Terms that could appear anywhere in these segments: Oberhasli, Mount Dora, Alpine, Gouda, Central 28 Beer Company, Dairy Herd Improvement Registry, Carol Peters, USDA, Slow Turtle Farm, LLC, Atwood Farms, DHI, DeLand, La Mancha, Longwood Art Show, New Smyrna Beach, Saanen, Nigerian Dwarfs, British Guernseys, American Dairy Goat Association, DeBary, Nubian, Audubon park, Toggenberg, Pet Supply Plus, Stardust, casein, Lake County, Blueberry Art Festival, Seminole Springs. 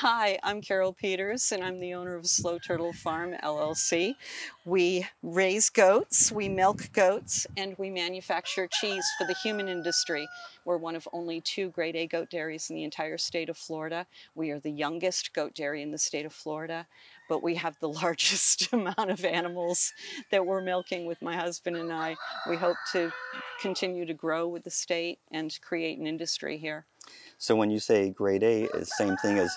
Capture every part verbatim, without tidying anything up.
Hi, I'm Carol Peters and I'm the owner of Slow Turtle Farm, L L C. We raise goats, we milk goats, and we manufacture cheese for the human industry. We're one of only two grade A goat dairies in the entire state of Florida. We are the youngest goat dairy in the state of Florida, but we have the largest amount of animals that we're milking with my husband and I. We hope to continue to grow with the state and create an industry here. So when you say grade A, it's the same thing as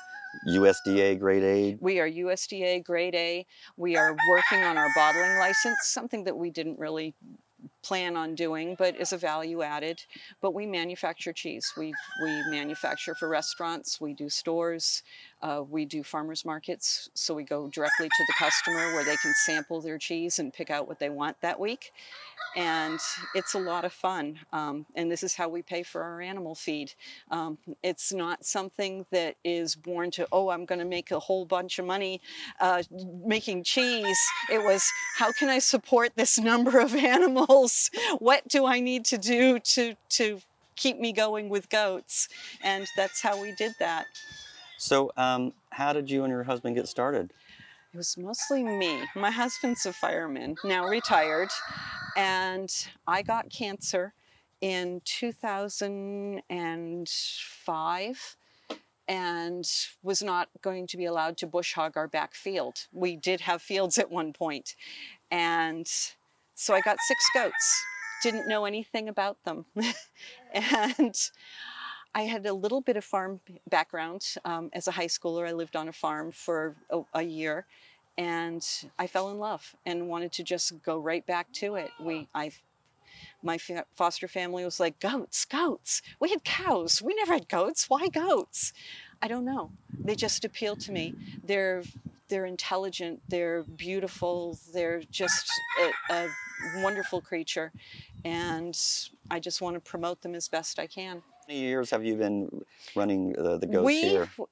U S D A grade A? We are U S D A grade A. We are working on our bottling license, something that we didn't really plan on doing, but is a value added. But we manufacture cheese. We, we manufacture for restaurants. We do stores. Uh, we do farmers markets. So we go directly to the customer where they can sample their cheese and pick out what they want that week. And it's a lot of fun. Um, and this is how we pay for our animal feed. Um, it's not something that is born to, oh, I'm going to make a whole bunch of money uh, making cheese. It was, how can I support this number of animals? What do I need to do to, to keep me going with goats? And that's how we did that. So um, how did you and your husband get started? It was mostly me. My husband's a fireman, now retired, and I got cancer in two thousand five and was not going to be allowed to bush hog our back field. We did have fields at one point. And so I got six goats, didn't know anything about them. And I had a little bit of farm background. Um, as a high schooler, I lived on a farm for a, a year, and I fell in love and wanted to just go right back to it. We, I, my foster family was like, goats, goats. We had cows. We never had goats. Why goats? I don't know. They just appeal to me. They're, they're intelligent. They're beautiful. They're just a, a wonderful creature, and I just want to promote them as best I can. How many years have you been running uh, the goats we here? We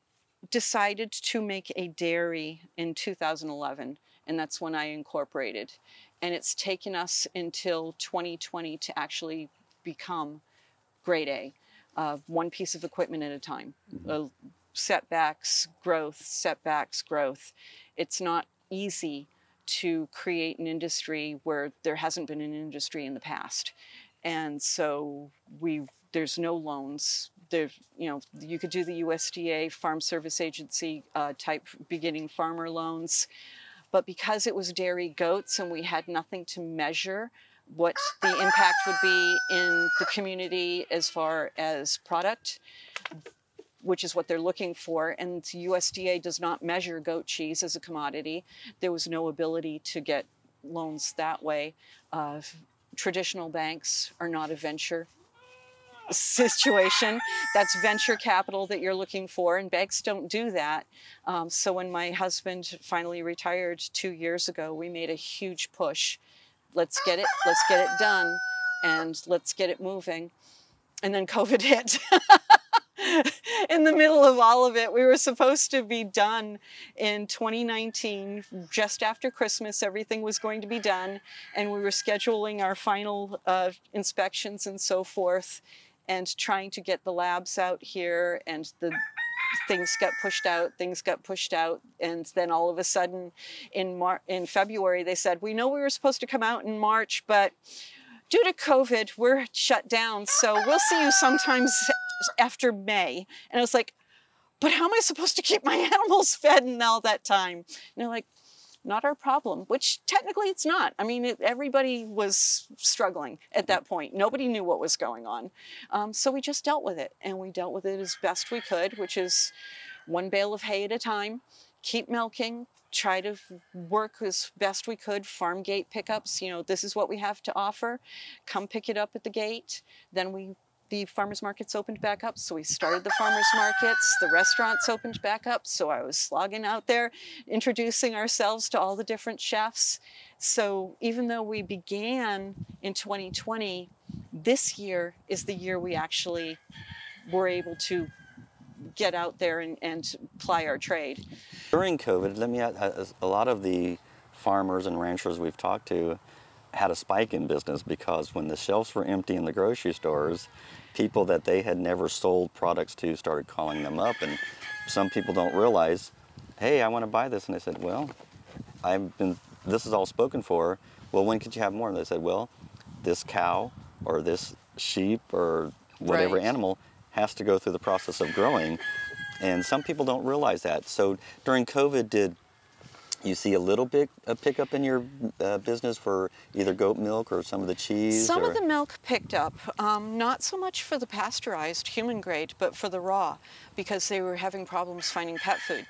decided to make a dairy in two thousand eleven, and that's when I incorporated. And it's taken us until twenty twenty to actually become grade A, uh, one piece of equipment at a time. Mm-hmm. uh, setbacks, growth, setbacks, growth. It's not easy to create an industry where there hasn't been an industry in the past. And so we there's no loans. There, you know, you could do the U S D A Farm Service Agency uh, type beginning farmer loans, but because it was dairy goats and we had nothing to measure what the impact would be in the community as far as product, which is what they're looking for, and U S D A does not measure goat cheese as a commodity. There was no ability to get loans that way. Uh, Traditional banks are not a venture situation. That's venture capital that you're looking for, and banks don't do that. Um, so when my husband finally retired two years ago, we made a huge push. Let's get it, let's get it done, and let's get it moving. And then COVID hit. In the middle of all of it, we were supposed to be done in twenty nineteen. Just after Christmas, everything was going to be done, and we were scheduling our final uh, inspections and so forth, and trying to get the labs out here, and the things got pushed out, things got pushed out, and then all of a sudden, in, Mar in February, they said, we know we were supposed to come out in March, but due to COVID, we're shut down, so we'll see you sometimes after May. And I was like, but how am I supposed to keep my animals fed and all that time? And they're like, not our problem, which technically it's not. I mean, it, everybody was struggling at that point. Nobody knew what was going on. Um, so we just dealt with it, and we dealt with it as best we could, which is one bale of hay at a time, keep milking, try to work as best we could, farm gate pickups. You know, this is what we have to offer. Come pick it up at the gate. Then we the farmers markets opened back up, so we started the farmers markets. The restaurants opened back up, so I was slogging out there, introducing ourselves to all the different chefs. So even though we began in twenty twenty, this year is the year we actually were able to get out there and, and ply our trade. During COVID, let me add, a lot of the farmers and ranchers we've talked to had a spike in business, because when the shelves were empty in the grocery stores, people that they had never sold products to started calling them up, and some people don't realize, hey, I want to buy this, and they said, well, I've been, this is all spoken for, well, when could you have more? And they said, well, this cow or this sheep or whatever right. animal has to go through the process of growing, and some people don't realize that. So during COVID, did you see a little bit a pickup in your uh, business for either goat milk or some of the cheese? Some or? of the milk picked up, um, not so much for the pasteurized human grade, but for the raw, because they were having problems finding pet food.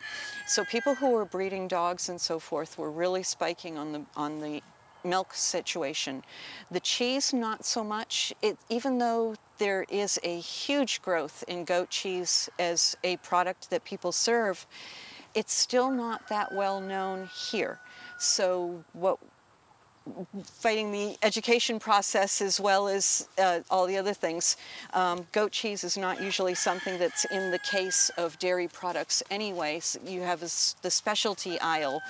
So people who were breeding dogs and so forth were really spiking on the on the milk situation. The cheese, not so much. It, even though there is a huge growth in goat cheese as a product that people serve, it's still not that well known here. So what, fighting the education process as well as uh, all the other things, um, goat cheese is not usually something that's in the case of dairy products anyway. So you have a, the specialty aisle,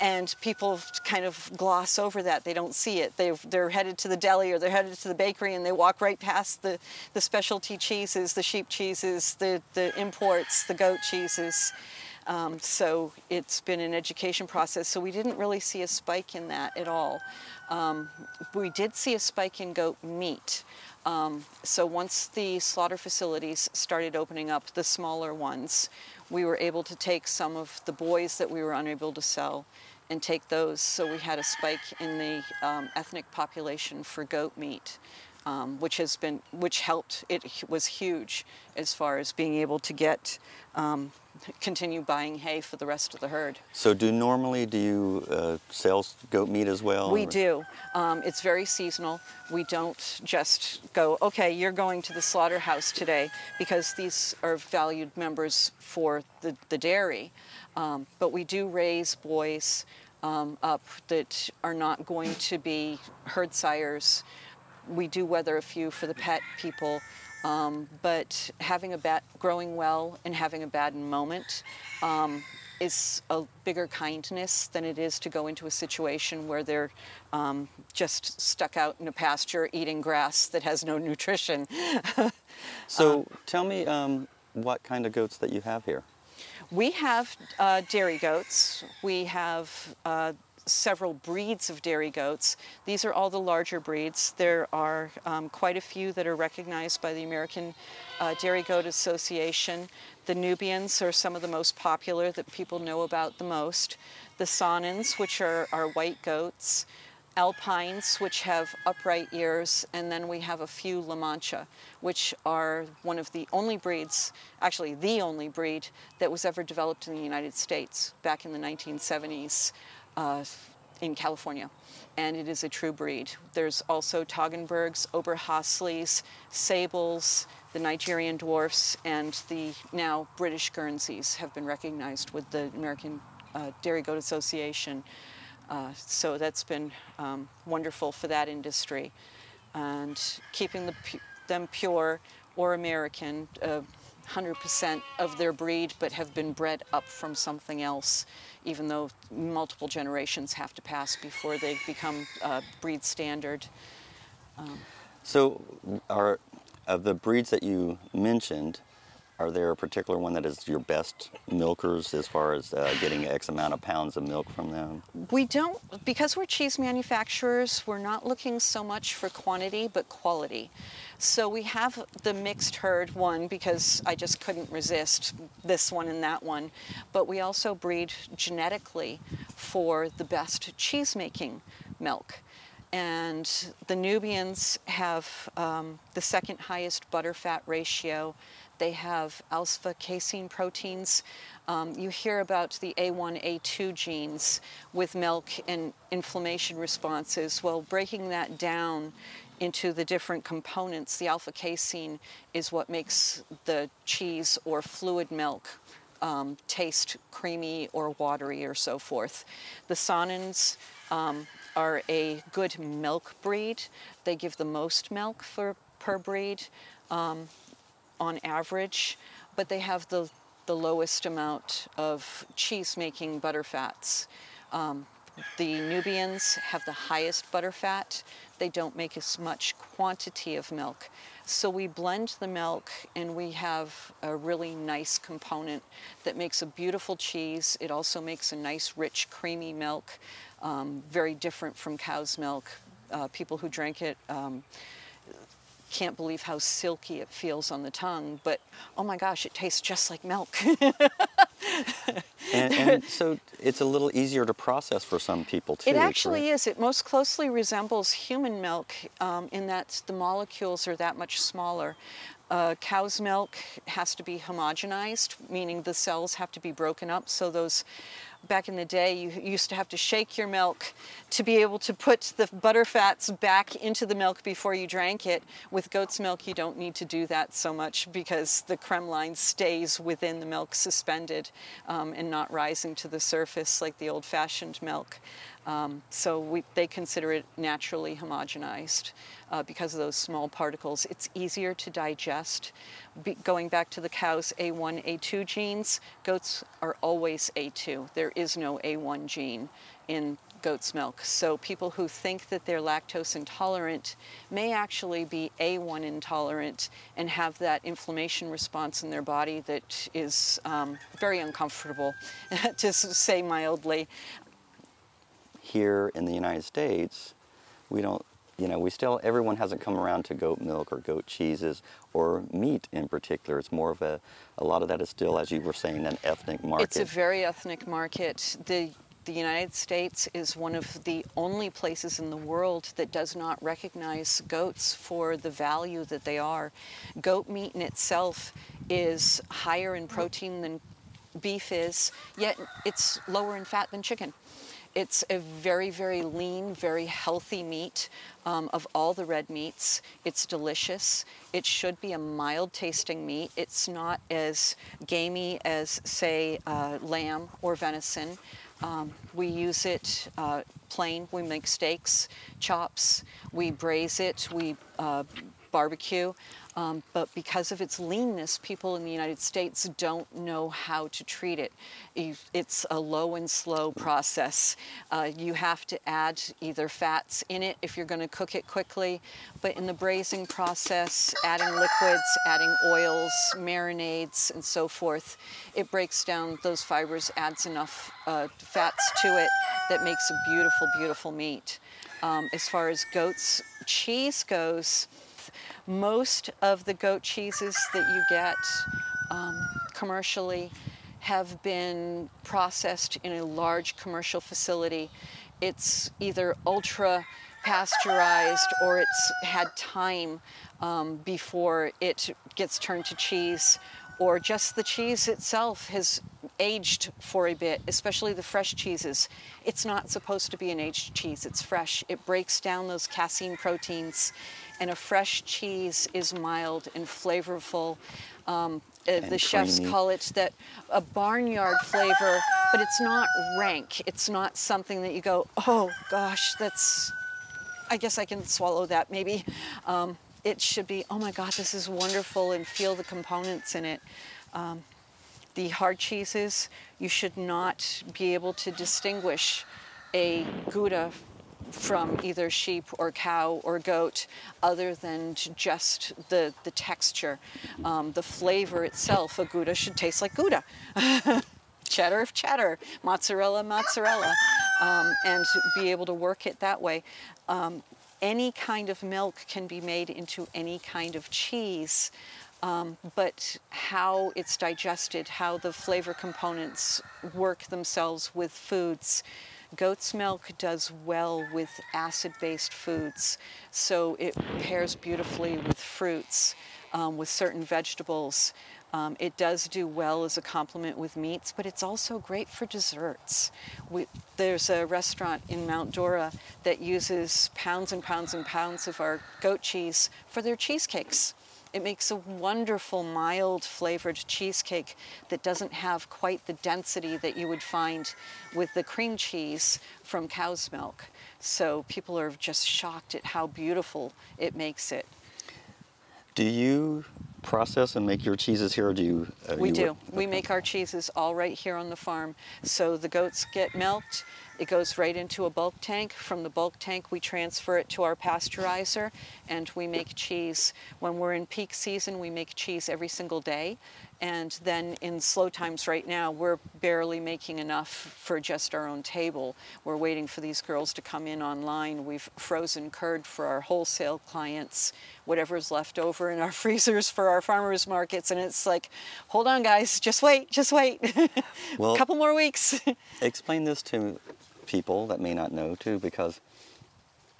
and people kind of gloss over that. They don't see it. They've, they're headed to the deli or they're headed to the bakery, and they walk right past the, the specialty cheeses, the sheep cheeses, the, the imports, the goat cheeses. Um, so it's been an education process. So we didn't really see a spike in that at all. Um, we did see a spike in goat meat. Um, so once the slaughter facilities started opening up, the smaller ones, we were able to take some of the boys that we were unable to sell and take those. So we had a spike in the um, ethnic population for goat meat. Um, which has been, which helped, it was huge as far as being able to get, um, continue buying hay for the rest of the herd. So do normally, do you uh, sell goat meat as well? We or? do. Um, it's very seasonal. We don't just go, okay, you're going to the slaughterhouse today, because these are valued members for the, the dairy. Um, but we do raise boys um, up that are not going to be herd sires. We do weather a few for the pet people, um, but having a bad, growing well and having a bad moment um, is a bigger kindness than it is to go into a situation where they're um, just stuck out in a pasture eating grass that has no nutrition. So um, tell me um, what kind of goats that you have here. We have uh, dairy goats. We have uh, several breeds of dairy goats. These are all the larger breeds. There are um, quite a few that are recognized by the American uh, Dairy Goat Association. The Nubians are some of the most popular that people know about the most. The Saanens, which are our white goats. Alpines, which have upright ears, and then we have a few La Mancha, which are one of the only breeds, actually the only breed, that was ever developed in the United States back in the nineteen seventies. Uh, in California, and it is a true breed. There's also Toggenbergs, Oberhaslis, Sables, the Nigerian Dwarfs, and the now British Guernseys have been recognized with the American uh, Dairy Goat Association. Uh, so that's been um, wonderful for that industry. And keeping the, them pure or American, uh, one hundred percent of their breed, but have been bred up from something else, even though multiple generations have to pass before they become uh, breed standard. Um, so are, of the breeds that you mentioned, are there a particular one that is your best milkers as far as uh, getting X amount of pounds of milk from them? We don't, because we're cheese manufacturers, we're not looking so much for quantity, but quality. So we have the mixed herd one, because I just couldn't resist this one and that one. But we also breed genetically for the best cheese-making milk. And the Nubians have um, the second highest butterfat ratio. They have alpha casein proteins. Um, you hear about the A one, A two genes with milk and inflammation responses. Well, breaking that down into the different components, the alpha casein is what makes the cheese or fluid milk um, taste creamy or watery or so forth. The Saanens um, are a good milk breed. They give the most milk for per breed um, on average, but they have the, the lowest amount of cheese-making butterfats. Um, The Nubians have the highest butterfat. They don't make as much quantity of milk. So we blend the milk and we have a really nice component that makes a beautiful cheese. It also makes a nice, rich, creamy milk, um, very different from cow's milk. Uh, people who drank it um, can't believe how silky it feels on the tongue, but oh my gosh, it tastes just like milk. and, and so it's a little easier to process for some people too. It actually is. It most closely resembles human milk um, in that the molecules are that much smaller. Uh, cow's milk has to be homogenized, meaning the cells have to be broken up. So those, back in the day, you used to have to shake your milk to be able to put the butterfats back into the milk before you drank it. With goat's milk, you don't need to do that so much because the cremline stays within the milk suspended um, and not rising to the surface like the old-fashioned milk. Um, so we, they consider it naturally homogenized uh, because of those small particles. It's easier to digest. Be, going back to the cow's A one, A two genes, goats are always A two. There is no A one gene in goat's milk. So people who think that they're lactose intolerant may actually be A one intolerant and have that inflammation response in their body that is um, very uncomfortable, to say mildly. Here in the United States, we don't, you know, we still, everyone hasn't come around to goat milk or goat cheeses or meat in particular. It's more of a, a lot of that is still, as you were saying, an ethnic market. It's a very ethnic market. The, the United States is one of the only places in the world that does not recognize goats for the value that they are. Goat meat in itself is higher in protein than beef is, yet it's lower in fat than chicken. It's a very, very lean, very healthy meat um, of all the red meats. It's delicious. It should be a mild-tasting meat. It's not as gamey as, say, uh, lamb or venison. Um, we use it uh, plain. We make steaks, chops. We braise it. We uh, barbecue. Um, but because of its leanness, people in the United States don't know how to treat it. It's a low and slow process. Uh, you have to add either fats in it if you're going to cook it quickly, but in the braising process, adding liquids, adding oils, marinades, and so forth, it breaks down those fibers, adds enough uh, fats to it that makes a beautiful, beautiful meat. Um, as far as goat's cheese goes, most of the goat cheeses that you get um, commercially have been processed in a large commercial facility. It's either ultra pasteurized or it's had time um, before it gets turned to cheese, or just the cheese itself has aged for a bit, especially the fresh cheeses. It's not supposed to be an aged cheese, it's fresh. It breaks down those casein proteins, and a fresh cheese is mild and flavorful. Um, and the creamy. Chefs call it that a barnyard flavor, but it's not rank. It's not something that you go, oh gosh, that's, I guess I can swallow that maybe. Um, it should be, oh my God, this is wonderful, and feel the components in it. Um, the hard cheeses, you should not be able to distinguish a Gouda from either sheep or cow or goat other than just the, the texture. Um, the flavor itself, a Gouda should taste like Gouda. Cheddar of cheddar, mozzarella, mozzarella, um, and be able to work it that way. Um, any kind of milk can be made into any kind of cheese, um, but how it's digested, how the flavor components work themselves with foods. Goat's milk does well with acid-based foods, so it pairs beautifully with fruits. um, with certain vegetables. Um, it does do well as a complement with meats, but it's also great for desserts. We, there's a restaurant in Mount Dora that uses pounds and pounds and pounds of our goat cheese for their cheesecakes. It makes a wonderful, mild flavored cheesecake that doesn't have quite the density that you would find with the cream cheese from cow's milk. So people are just shocked at how beautiful it makes it. Do you process and make your cheeses here, or do you? Uh, we you do. We make our cheeses all right here on the farm. So the goats get milked. It goes right into a bulk tank. From the bulk tank, we transfer it to our pasteurizer, and we make cheese. When we're in peak season, we make cheese every single day. And then in slow times right now, we're barely making enough for just our own table. We're waiting for these girls to come in online. We've frozen curd for our wholesale clients, whatever's left over in our freezers for our farmers markets. And it's like, hold on guys, just wait, just wait. Well, a couple more weeks. Explain this to people that may not know too, because,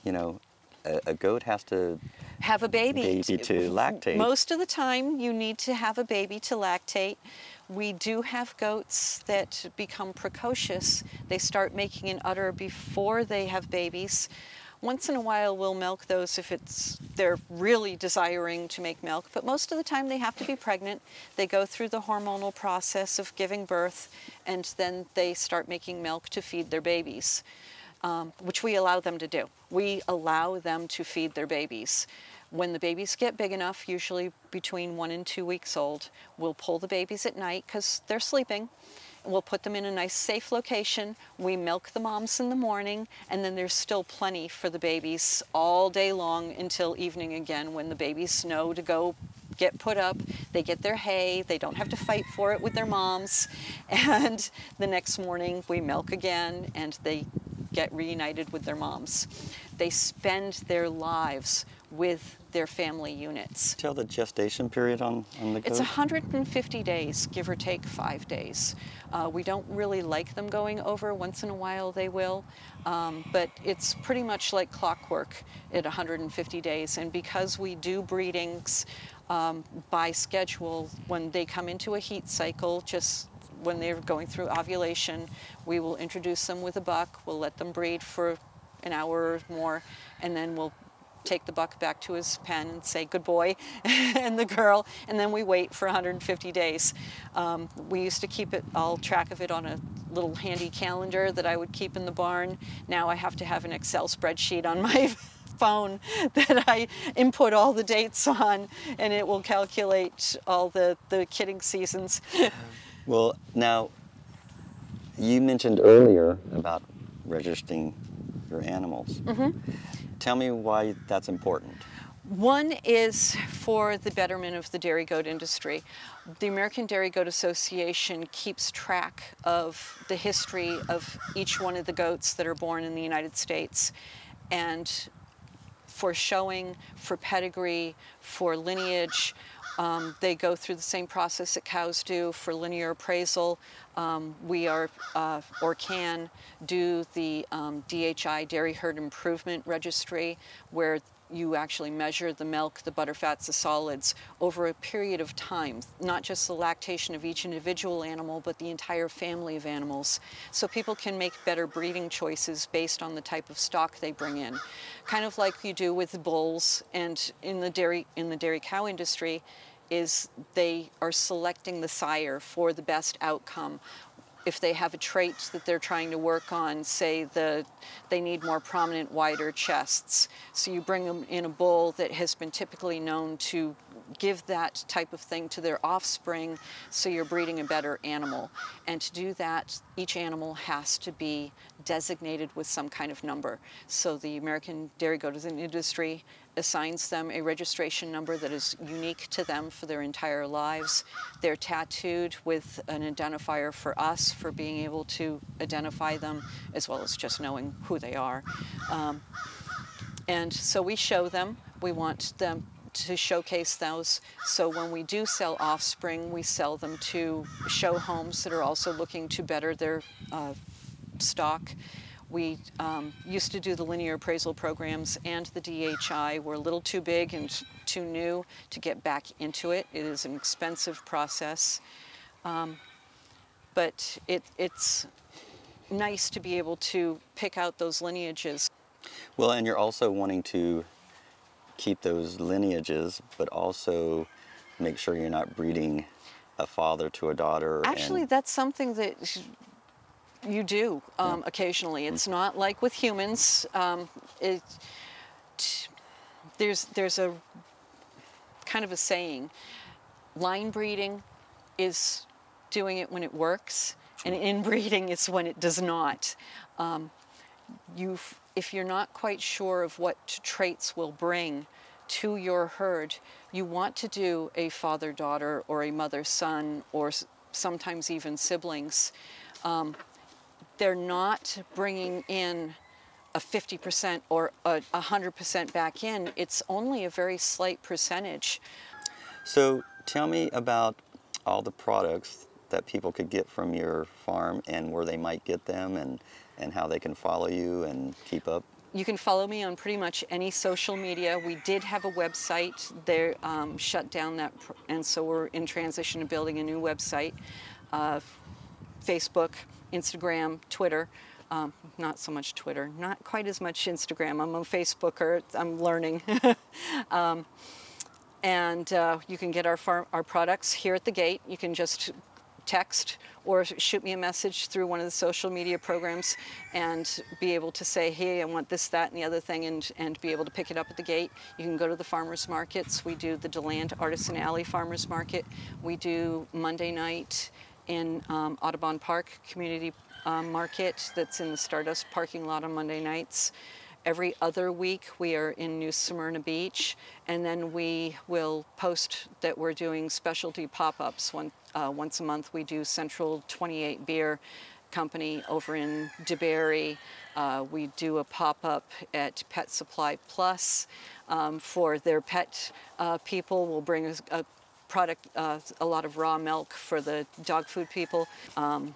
you know, a, a goat has to have a baby, baby to lactate. Most of the time you need to have a baby to lactate. We do have goats that become precocious. They start making an udder before they have babies. Once in a while we'll milk those if it's they're really desiring to make milk, but most of the time they have to be pregnant. They go through the hormonal process of giving birth, and then they start making milk to feed their babies. Um, which we allow them to do. We allow them to feed their babies. When the babies get big enough, usually between one and two weeks old, we'll pull the babies at night because they're sleeping. We'll put them in a nice safe location. We milk the moms in the morning, and then there's still plenty for the babies all day long until evening again, when the babies know to go get put up. They get their hay. They don't have to fight for it with their moms. And the next morning we milk again, and they get reunited with their moms. They spend their lives with their family units. Tell the gestation period on, on the goat? It's one hundred fifty days, give or take five days. Uh, we don't really like them going over. Once in a while they will, um, but it's pretty much like clockwork at one hundred fifty days. And because we do breedings um, by schedule, when they come into a heat cycle, just when they're going through ovulation, we will introduce them with a buck. We'll let them breed for an hour or more, and then we'll take the buck back to his pen and say, good boy, and the girl, and then we wait for one hundred fifty days. Um, we used to keep it, all track of it on a little handy calendar that I would keep in the barn. Now I have to have an Excel spreadsheet on my phone that I input all the dates on, and it will calculate all the, the kidding seasons. Well, now, you mentioned earlier about registering your animals. Mm-hmm. Tell me why that's important. One is for the betterment of the dairy goat industry. The American Dairy Goat Association keeps track of the history of each one of the goats that are born in the United States, and for showing, for pedigree, for lineage. Um, they go through the same process that cows do for linear appraisal. Um, we are, uh, or can, do the um, D H I, Dairy Herd Improvement Registry, where you actually measure the milk, the butterfats, the solids over a period of time, not just the lactation of each individual animal, but the entire family of animals. So people can make better breeding choices based on the type of stock they bring in. Kind of like you do with bulls, and in the dairy, in the dairy cow industry, is they are selecting the sire for the best outcome. If they have a trait that they're trying to work on, say the, they need more prominent, wider chests. So you bring them in a bull that has been typically known to give that type of thing to their offspring, so you're breeding a better animal. And to do that, each animal has to be designated with some kind of number. So the American Dairy Goat Industry assigns them a registration number that is unique to them for their entire lives. They're tattooed with an identifier for us for being able to identify them, as well as just knowing who they are. Um, and so we show them. We want them to showcase those, so when we do sell offspring, we sell them to show homes that are also looking to better their uh, stock. We um, used to do the linear appraisal programs and the D H I. We're a little too big and too new to get back into it. It is an expensive process, um, but it, it's nice to be able to pick out those lineages. Well, and you're also wanting to keep those lineages, but also make sure you're not breeding a father to a daughter. Actually, and... that's something that you do um, yeah. occasionally. It's mm-hmm. not like with humans. Um, it, there's, there's a kind of a saying, line breeding is doing it when it works, and inbreeding is when it does not. Um, you've, if you're not quite sure of what traits will bring to your herd, you want to do a father-daughter or a mother-son or sometimes even siblings. Um, they're not bringing in a fifty percent or a one hundred percent back in. It's only a very slight percentage. So tell me about all the products that people could get from your farm and where they might get them, and and how they can follow you and keep up. You can follow me on pretty much any social media. We did have a website. They um, shut down that, and so we're in transition to building a new website. Uh, Facebook, Instagram, Twitter. Um, not so much Twitter, not quite as much Instagram. I'm a Facebooker, I'm learning. um, and uh, you can get our, farm, our products here at the gate. You can just text or shoot me a message through one of the social media programs and be able to say, hey, I want this, that, and the other thing, and, and be able to pick it up at the gate. You can go to the farmers markets. We do the DeLand Artisan Alley Farmers Market. We do Monday night in um, Audubon Park Community uh, Market that's in the Stardust parking lot on Monday nights. Every other week we are in New Smyrna Beach, and then we will post that we're doing specialty pop-ups. One, uh, once a month we do Central twenty-eight Beer Company over in DeBary. Uh, we do a pop-up at Pet Supply Plus um, for their pet uh, people. We'll bring a, a product, uh, a lot of raw milk for the dog food people. Um,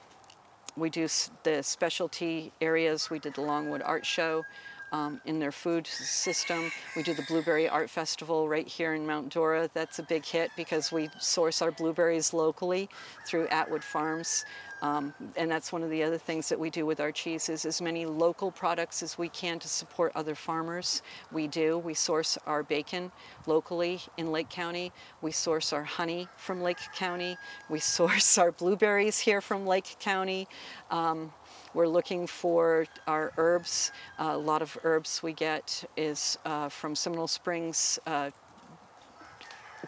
we do the specialty areas. We did the Longwood Art Show. Um, in their food system. We do the Blueberry Art Festival right here in Mount Dora. That's a big hit because we source our blueberries locally through Atwood Farms. Um, and that's one of the other things that we do with our cheeses, as many local products as we can to support other farmers. We do. We source our bacon locally in Lake County. We source our honey from Lake County. We source our blueberries here from Lake County. Um, We're looking for our herbs. Uh, a lot of herbs we get is uh, from Seminole Springs, uh,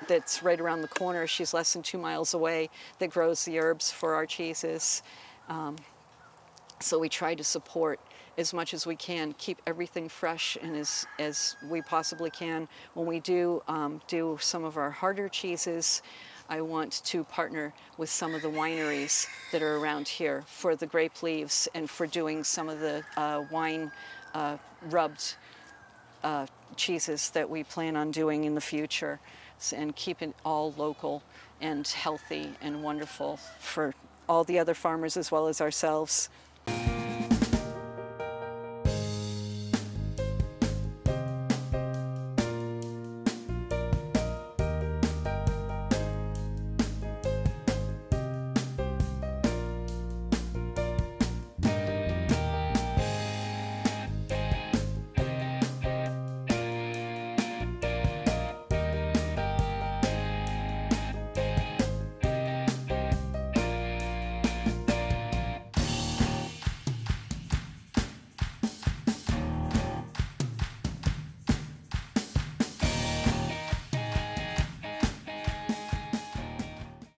that's right around the corner. She's less than two miles away, that grows the herbs for our cheeses. Um, so we try to support as much as we can, keep everything fresh and as, as we possibly can. When we do um, do some of our harder cheeses, I want to partner with some of the wineries that are around here for the grape leaves and for doing some of the uh, wine uh, rubbed uh, cheeses that we plan on doing in the future, and keep it all local and healthy and wonderful for all the other farmers as well as ourselves.